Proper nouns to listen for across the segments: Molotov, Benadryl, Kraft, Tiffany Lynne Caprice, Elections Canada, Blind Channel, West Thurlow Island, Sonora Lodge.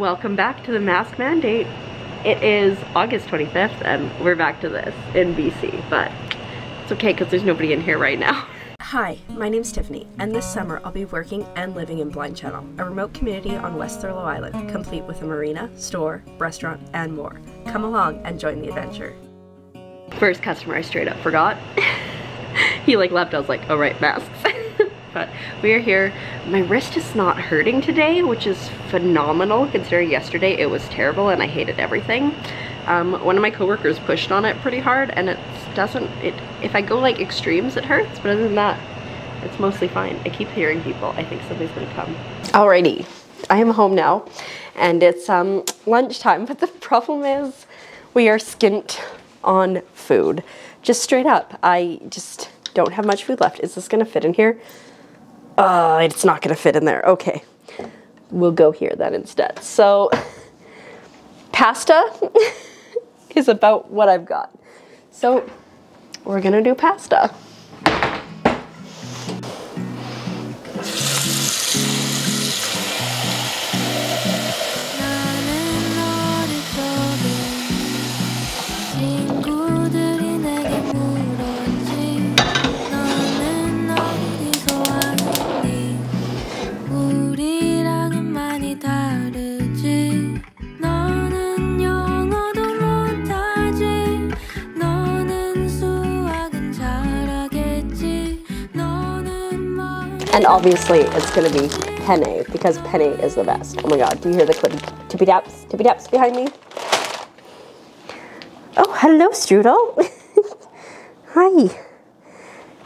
Welcome back to the mask mandate. It is August 25th and we're back to this in BC, but it's okay because there's nobody in here right now. Hi, my name's Tiffany, and this summer I'll be working and living in Blind Channel, a remote community on West Thurlow Island, complete with a marina, store, restaurant, and more. Come along and join the adventure. First customer I straight up forgot. He like left, I was like, oh right, masks. But we are here. My wrist is not hurting today, which is phenomenal considering yesterday it was terrible and I hated everything. One of my coworkers pushed on it pretty hard and it doesn't, if I go like extremes it hurts, but other than that it's mostly fine. I keep hearing people. I think somebody's gonna come. Alrighty, I am home now and it's lunchtime, but the problem is we are skint on food. Just straight up, I just don't have much food left. Is this gonna fit in here? It's not gonna fit in there. Okay, we'll go here then instead. So pasta is about what I've got. So we're gonna do pasta. And obviously it's gonna be penne, because penne is the best. Oh my God, do you hear the clip tippy taps behind me? Oh, hello, Strudel. Hi.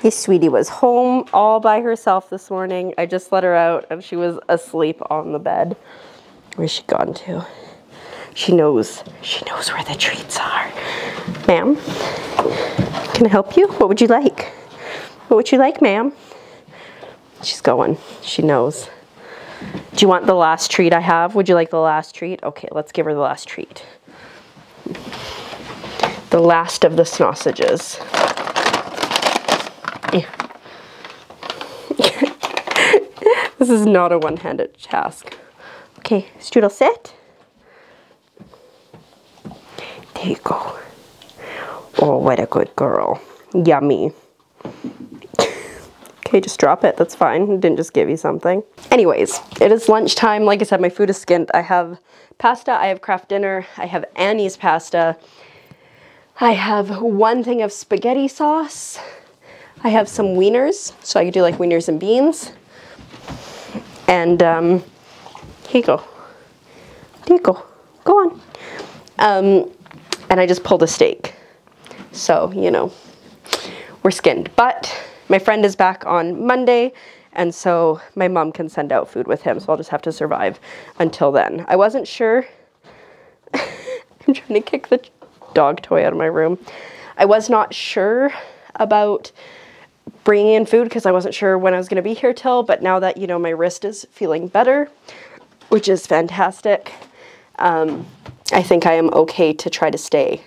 This sweetie was home all by herself this morning. I just let her out and she was asleep on the bed. Where's she gone to? She knows where the treats are. Ma'am, can I help you? What would you like? What would you like, ma'am? She's going, she knows. Do you want the last treat I have? Would you like the last treat? Okay, let's give her the last treat. The last of the sausages. Yeah. This is not a one-handed task. Okay, Strudel, sit. There you go. Oh, what a good girl. Yummy. Okay, just drop it, that's fine. I didn't just give you something. Anyways, it is lunchtime. Like I said, my food is skint. I have pasta, I have Kraft dinner, I have Annie's pasta. I have one thing of spaghetti sauce. I have some wieners, so I could do like wieners and beans. And here you go. There you go, go on. And I just pulled a steak. So, you know, we're skint, but my friend is back on Monday, and so my mom can send out food with him, so I'll just have to survive until then. I wasn't sure. I'm trying to kick the dog toy out of my room. I was not sure about bringing in food because I wasn't sure when I was going to be here till, but now that, you know, my wrist is feeling better, which is fantastic, I think I am okay to try to stay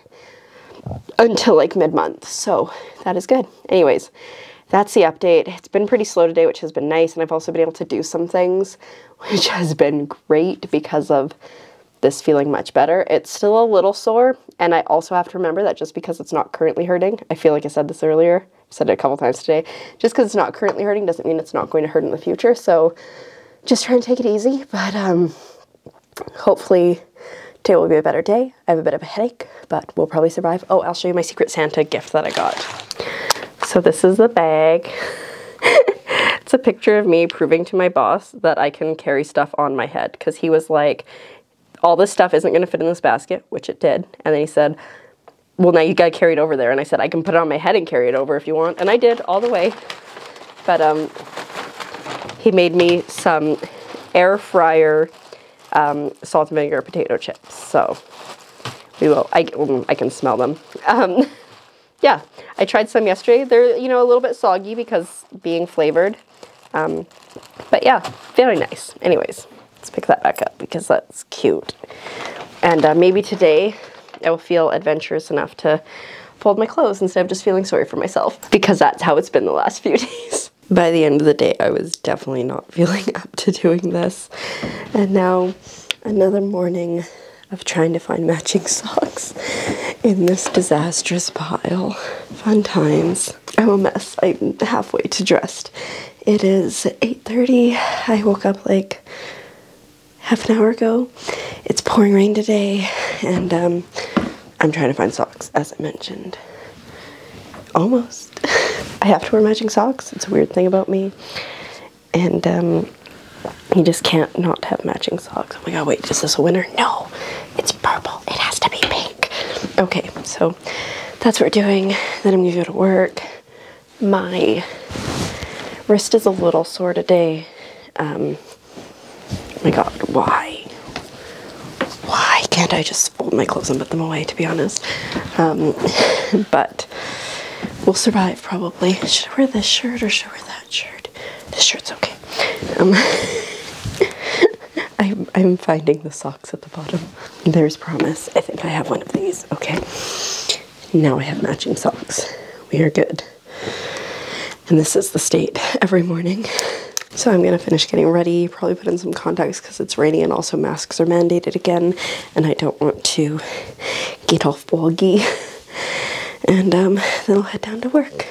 until like mid-month, so that is good. Anyways. That's the update. It's been pretty slow today, which has been nice, and I've also been able to do some things, which has been great because of this feeling much better. It's still a little sore, and I also have to remember that just because it's not currently hurting, I feel like I said this earlier, I said it a couple times today, just because it's not currently hurting doesn't mean it's not going to hurt in the future, so just try and take it easy, but hopefully today will be a better day. I have a bit of a headache, but we'll probably survive. Oh, I'll show you my Secret Santa gift that I got. So this is the bag. It's a picture of me proving to my boss that I can carry stuff on my head, because he was like, all this stuff isn't going to fit in this basket, which it did. And then he said, well, now you got to carry it over there. And I said, I can put it on my head and carry it over if you want. And I did all the way. But he made me some air fryer salt and vinegar potato chips. So we will, I can smell them. Yeah, I tried some yesterday. They're, you know, a little bit soggy because being flavored. But yeah, very nice. Anyways, let's pick that back up because that's cute. And maybe today I will feel adventurous enough to fold my clothes instead of just feeling sorry for myself, because that's how it's been the last few days. By the end of the day, I was definitely not feeling up to doing this. And now Another morning of trying to find matching socks in this disastrous pile. Fun times. I'm a mess. I'm halfway to dressed. It is 8:30. I woke up like half an hour ago. It's pouring rain today, and I'm trying to find socks, as I mentioned. Almost. I have to wear matching socks. It's a weird thing about me. And you just can't not have matching socks. Oh my god, wait, is this a winner? No, it's purple. It has to be pink. Okay, so that's what we're doing. Then I'm gonna go to work. My wrist is a little sore today. Oh my god, why? Why can't I just fold my clothes and put them away, to be honest? But we'll survive, probably. Should I wear this shirt or should I wear that shirt? This shirt's okay. I'm finding the socks at the bottom. There's promise. I think I have one of these. Okay. Now I have matching socks. We are good. And this is the state every morning. So I'm gonna finish getting ready, probably put in some contacts because it's raining and also masks are mandated again and I don't want to get off boggy. And then I'll head down to work.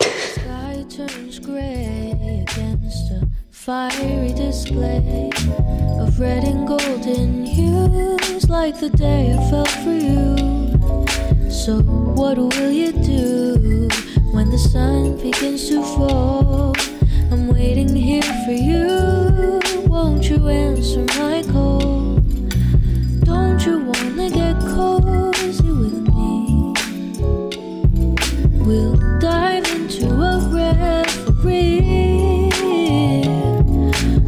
Sky turns gray against a fiery display of red and golden hues, like the day I fell for you. So what will you do when the sun begins to fall? I'm waiting here for you. Won't you answer my call? Don't you wanna get cozy with me? We'll dive into a reverie.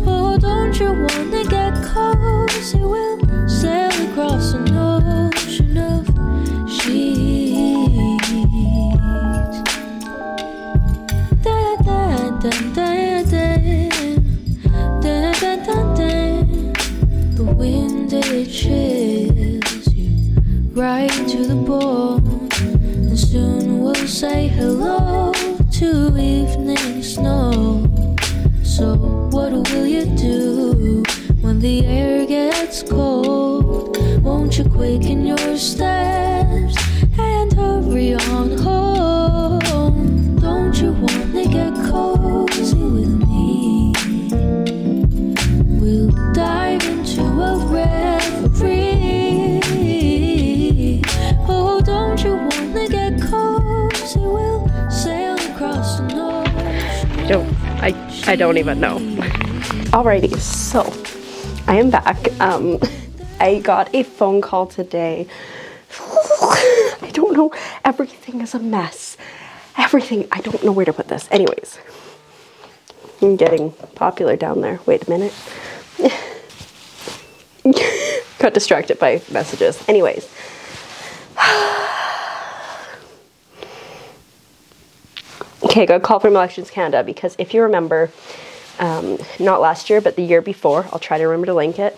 Oh, don't you wanna get cozy? We'll sail across an ocean of sheets. Da da da da da da da da da. The wind, it chills you right to the bone, and soon we'll say hello to evening snow. So what will you do when the air gets cold? Won't you quicken your steps and hurry on home? Don't you wanna get cozy with me? We'll dive into a reverie. Oh, don't you wanna get cozy? We'll sail across the ocean. I don't even know. Alrighty, so I am back. I got a phone call today. I don't know. Everything is a mess. Everything. I don't know where to put this. Anyways, I'm getting popular down there. Wait a minute. Got distracted by messages. Anyways. Okay, got a call from Elections Canada because if you remember, not last year, but the year before, I'll try to remember to link it,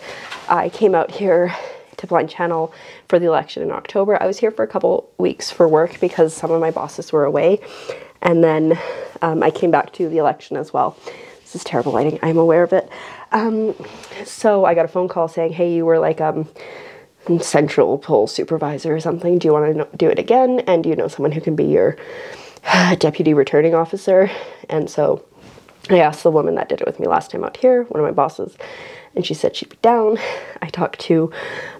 I came out here to Blind Channel for the election in October. I was here for a couple weeks for work because some of my bosses were away, and then I came back to the election as well. This is terrible lighting, I'm aware of it. So I got a phone call saying, hey, you were like central poll supervisor or something, do you want to do it again, and do you know someone who can be your deputy returning officer? And so I asked the woman that did it with me last time out here, one of my bosses, and she said she'd be down. I talked to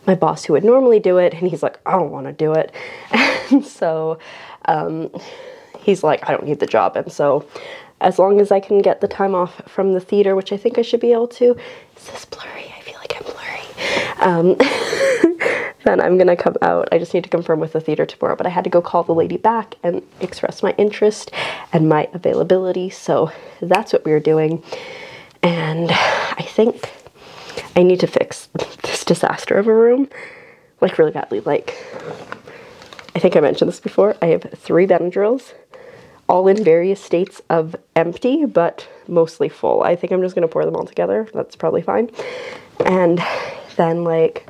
my boss who would normally do it, and he's like, I don't want to do it. And so he's like, I don't need the job. And so as long as I can get the time off from the theater, which I think I should be able to, is this blurry? I feel like I'm blurry. Then I'm gonna come out. I just need to confirm with the theater tomorrow, but I had to go call the lady back and express my interest and my availability. So that's what we were doing. And I think I need to fix this disaster of a room, like really badly. Like, I think I mentioned this before. I have 3 Benadryls, all in various states of empty, but mostly full. I think I'm just gonna pour them all together. That's probably fine. And then like,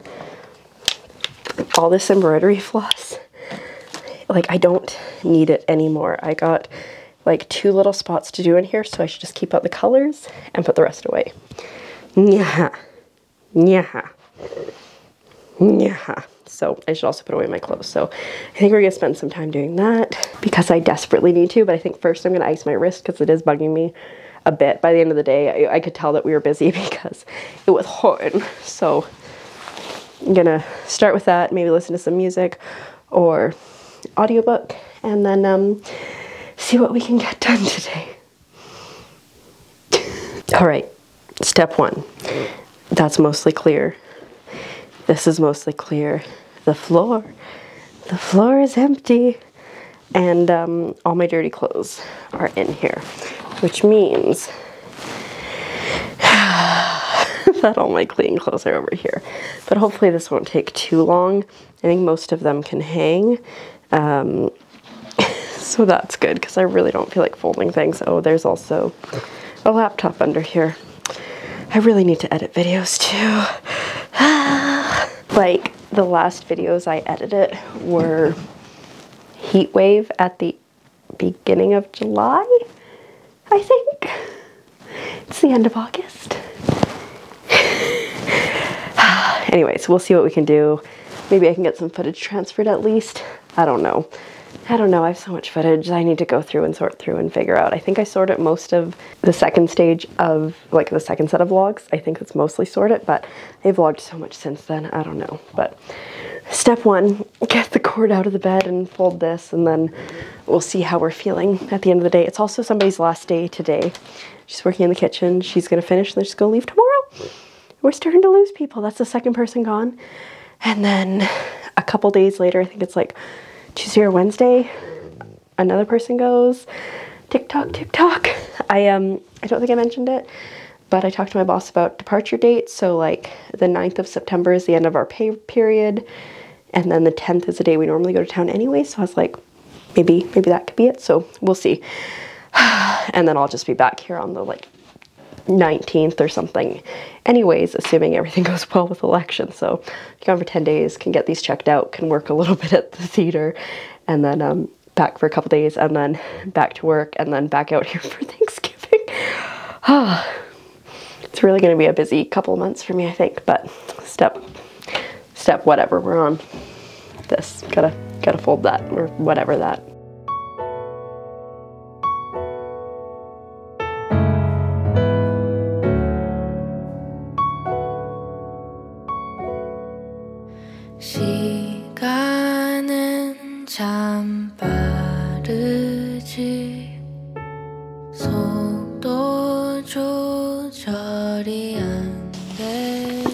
all this embroidery floss, like I don't need it anymore. I got like 2 little spots to do in here, so I should just keep out the colors and put the rest away. Yeah, yeah. Yeah, so I should also put away my clothes. So I think we're gonna spend some time doing that because I desperately need to, but I think first I'm gonna ice my wrist because it is bugging me a bit. By the end of the day, I could tell that we were busy because it was hot. So I'm gonna start with that, maybe listen to some music or audiobook, and then see what we can get done today. All right, step one. That's mostly clear. This is mostly clear. The floor is empty, and all my dirty clothes are in here, which means that all my clean clothes are over here. But hopefully this won't take too long. I think most of them can hang. So that's good, because I really don't feel like folding things. Oh, there's also a laptop under here. I really need to edit videos too. Like, the last videos I edited were heat wave at the beginning of July, I think. It's the end of August. Anyways, we'll see what we can do. Maybe I can get some footage transferred at least. I don't know, I have so much footage I need to go through and sort through and figure out. I think I sorted most of the second stage of, like, the second set of vlogs. I think it's mostly sorted, but they've vlogged so much since then, I don't know. But step one, get the cord out of the bed and fold this, and then we'll see how we're feeling at the end of the day. It's also somebody's last day today. She's working in the kitchen. She's gonna finish and then she's gonna leave tomorrow. We're starting to lose people. That's the second person gone. And then a couple days later, I think it's like Tuesday or Wednesday, another person goes. Tick tock. I don't think I mentioned it, but I talked to my boss about departure dates. So like the 9th of September is the end of our pay period. And then the 10th is the day we normally go to town anyway. So I was like, maybe that could be it. So we'll see. And then I'll just be back here on the like 19th or something. Anyways, assuming everything goes well with election. So gone for 10 days, can get these checked out, can work a little bit at the theater, and then back for a couple days, and then back to work, and then back out here for Thanksgiving. It's really gonna be a busy couple of months for me, I think, but step whatever we're on. This, gotta fold that, or whatever that.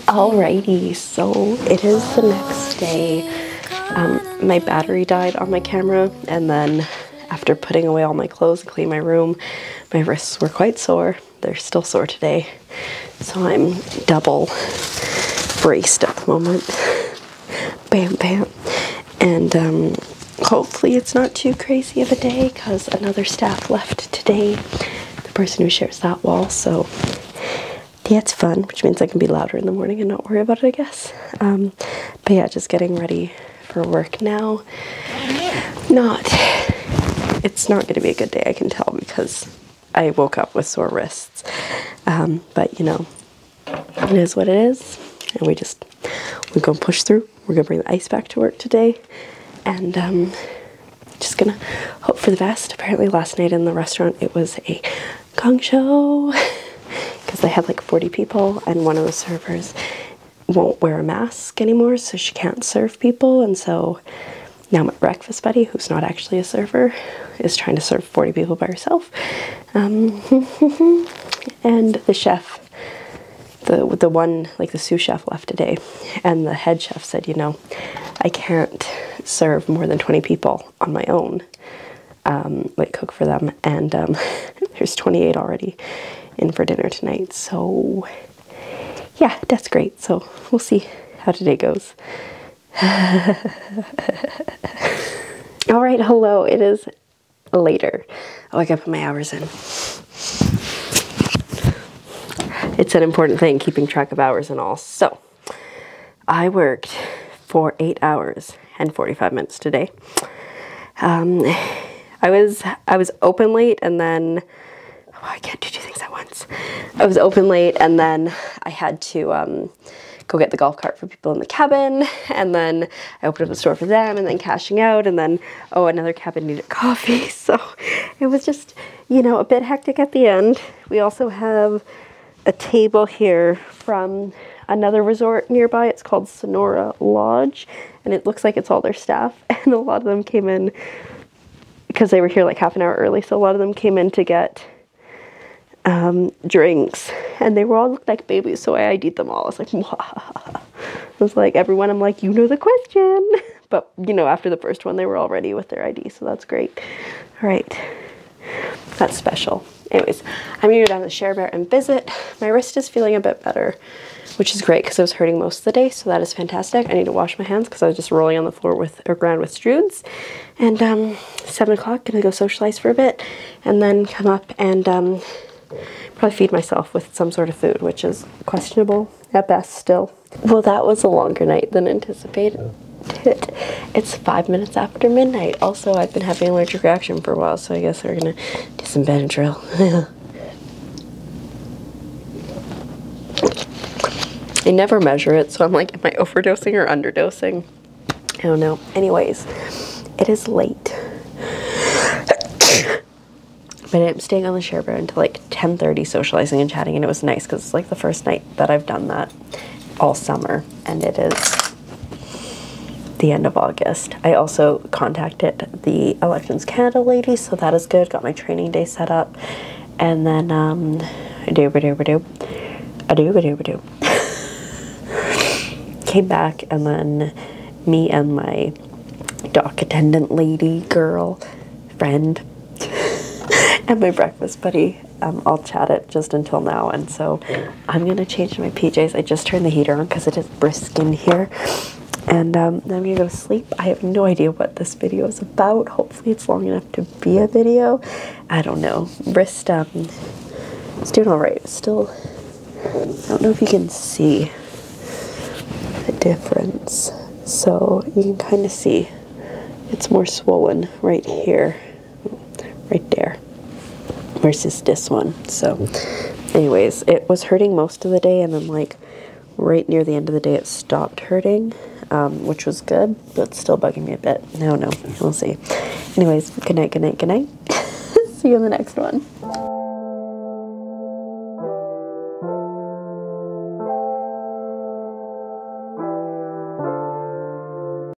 Alrighty, so it is the next day. My battery died on my camera, and then after putting away all my clothes and cleaning my room, my wrists were quite sore. They're still sore today, so I'm double braced at the moment. Bam, bam. And hopefully it's not too crazy of a day, because another staff left today, the person who shares that wall, so yeah, it's fun, which means I can be louder in the morning and not worry about it, I guess. But yeah, just getting ready for work now. It's not gonna be a good day, I can tell, because I woke up with sore wrists. But you know, it is what it is, and we're gonna push through. We're gonna bring the ice back to work today, and just gonna hope for the best. Apparently last night in the restaurant, it was a gong show. Because I had like 40 people, and one of the servers won't wear a mask anymore, so she can't serve people. And so now my breakfast buddy, who's not actually a server, is trying to serve 40 people by herself. And the chef, the one, like the sous chef, left today, and the head chef said, you know, I can't serve more than 20 people on my own, like cook for them. And there's 28 already in for dinner tonight, so yeah, that's great. So we'll see how today goes. All right, hello, it is later. Oh, I gotta put my hours in. It's an important thing, keeping track of hours and all. So I worked for 8 hours and 45 minutes today. I was open late, and then I can't do two things at once. I was open late, and then I had to go get the golf cart for people in the cabin, and then I opened up the store for them, and then cashing out, and then, oh, another cabin needed coffee. So it was just, you know, a bit hectic at the end. We also have a table here from another resort nearby. It's called Sonora Lodge, and it looks like it's all their staff, and a lot of them came in because they were here like half an hour early, so a lot of them came in to get drinks, and they were all looked like babies, so I ID'd them all. I was like, mwah. I was like, everyone, I'm like, you know the question. But, you know, after the first one, they were all ready with their ID, so that's great. All right, that's special. Anyways, I'm gonna go down to the Share Bear and visit. My wrist is feeling a bit better, which is great because I was hurting most of the day, so that is fantastic. I need to wash my hands because I was just rolling on the floor with, or ground with Strude's. And 7 o'clock, gonna go socialize for a bit and then come up and probably feed myself with some sort of food, which is questionable at best still. Well, that was a longer night than anticipated. It's 5 minutes after midnight. Also, I've been having an allergic reaction for a while, so I guess we're gonna do some Benadryl. I never measure it, so I'm like, am I overdosing or underdosing? I don't know. Anyways, it is late. But I'm staying on the Share Bear until like 10:30, socializing and chatting, and it was nice because it's like the first night that I've done that all summer, and it is the end of August. I also contacted the Elections Canada lady, so that is good. Got my training day set up, and then came back, and then me and my dock attendant lady girl friend and my breakfast buddy all chatted just until now, and so I'm gonna change my PJs. I just turned the heater on because it is brisk in here. And then I'm gonna go to sleep. I have no idea what this video is about. Hopefully it's long enough to be a video. I don't know. Wrist, it's doing all right. Still, I don't know if you can see the difference. So you can kind of see it's more swollen right here, right there, versus this one. So anyways, it was hurting most of the day, and then like right near the end of the day it stopped hurting. Which was good, but still bugging me a bit. I don't know. We'll see. Anyways, good night. See you in the next one.